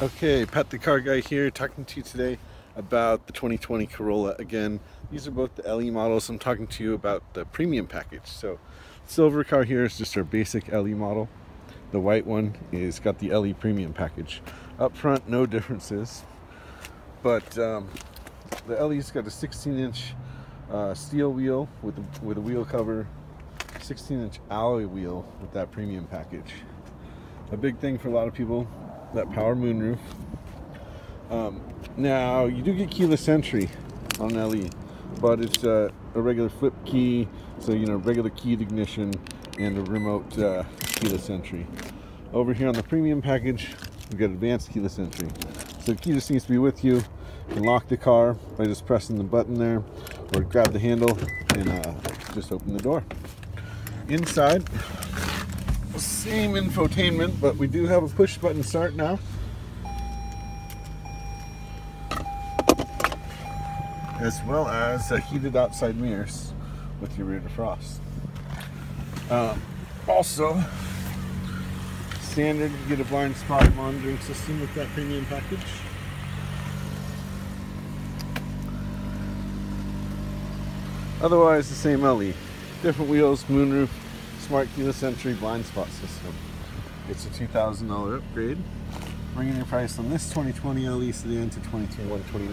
Okay, Pat the Car Guy here, talking to you today about the 2020 Corolla again. These are both the LE models. I'm talking to you about the premium package. So, silver car here is just our basic LE model. The white one is got the LE premium package. Up front, no differences, but the LE's got a 16-inch steel wheel with a wheel cover, 16-inch alloy wheel with that premium package. A big thing for a lot of people, that power moonroof. Now you do get keyless entry on LE, but it's a regular flip key, so you know, regular keyed ignition and a remote keyless entry. Over here on the premium package, we've got advanced keyless entry. So the key just needs to be with you. You can lock the car by just pressing the button there, or grab the handle and just open the door. Inside, same infotainment, but we do have a push button start now. As well as heated outside mirrors with your rear defrost. Also, standard, you get a blind spot monitoring system with that premium package. Otherwise, the same LE. Different wheels, moonroof, smart keyless entry, blind spot system. It's a $2,000 upgrade, bringing your price on this 2020 LE sedan to $22,129.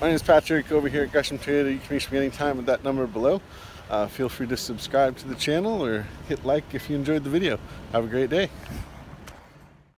My name is Patrick over here at Gresham Toyota. You can reach me anytime with that number below. Feel free to subscribe to the channel or hit like if you enjoyed the video. Have a great day.